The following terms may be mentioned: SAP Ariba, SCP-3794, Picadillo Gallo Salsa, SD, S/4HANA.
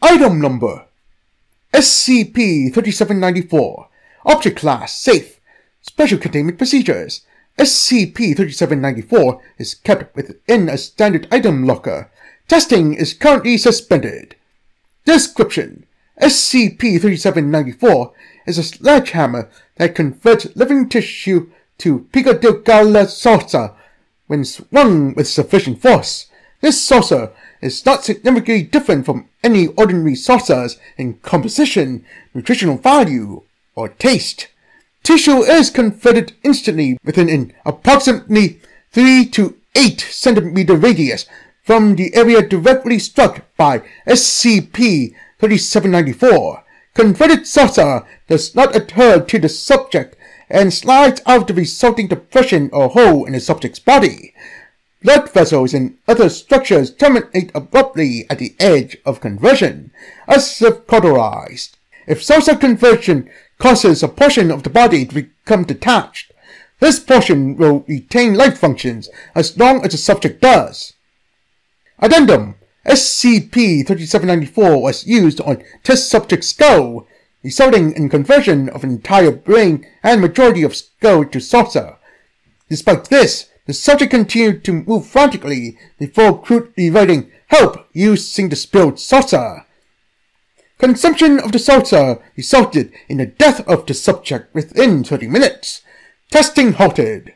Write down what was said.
Item Number SCP-3794. Object Class Safe. Special Containment Procedures. SCP-3794 is kept within a standard item locker. Testing is currently suspended. Description: SCP-3794 is a sledgehammer that converts living tissue to Picadillo Gallo Salsa when swung with sufficient force. This salsa is not significantly different from any ordinary salsas in composition, nutritional value, or taste. Tissue is converted instantly within an approximately 3 to 8 centimeter radius from the area directly struck by SCP-3794. Converted salsa does not adhere to the subject and slides out the resulting depression or hole in the subject's body. Blood vessels and other structures terminate abruptly at the edge of conversion, as if cauterized. If salsa conversion causes a portion of the body to become detached, this portion will retain life functions as long as the subject does. Addendum: SCP-3794 was used on test subject skull, resulting in conversion of an entire brain and majority of skull to salsa. Despite this, the subject continued to move frantically before crudely writing "Help" using the spilled salsa. Consumption of the salsa resulted in the death of the subject within 30 minutes. Testing halted.